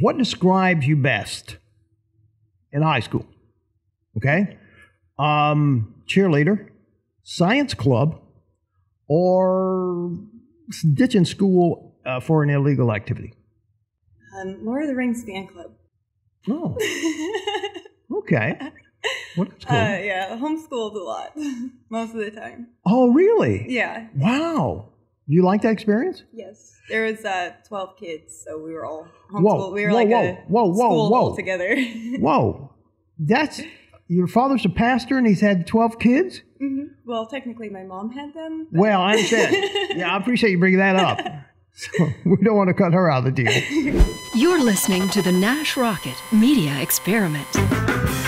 What describes you best in high school? Okay? Cheerleader, science club, or ditching school for an illegal activity? Lord of the Rings fan club. Oh. Okay. Well, that's cool. Yeah, homeschooled a lot, most of the time. Oh, really? Yeah. Wow. Do you like that experience? Yes. There was 12 kids, so we were all homeschooled. Whoa. We were like a school all together. Whoa. That's... Your father's a pastor and he's had 12 kids? Mm-hmm. Well, technically my mom had them. But... Well, I understand. Yeah, I appreciate you bringing that up. So we don't want to cut her out of the deal. You're listening to the Nash Rocket Media Experiment.